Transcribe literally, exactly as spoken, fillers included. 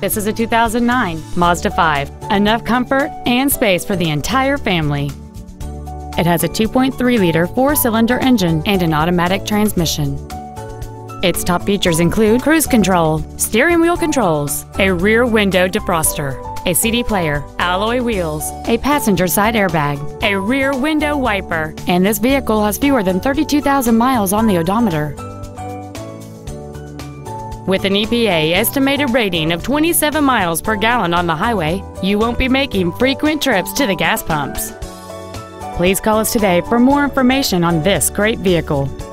This is a two thousand nine Mazda five. Enough comfort and space for the entire family. It has a two point three liter four-cylinder engine and an automatic transmission. Its top features include cruise control, steering wheel controls, a rear window defroster, a C D player, alloy wheels, a passenger side airbag, a rear window wiper, and this vehicle has fewer than thirty-two thousand miles on the odometer. With an E P A estimated rating of twenty-seven miles per gallon on the highway, you won't be making frequent trips to the gas pumps. Please call us today for more information on this great vehicle.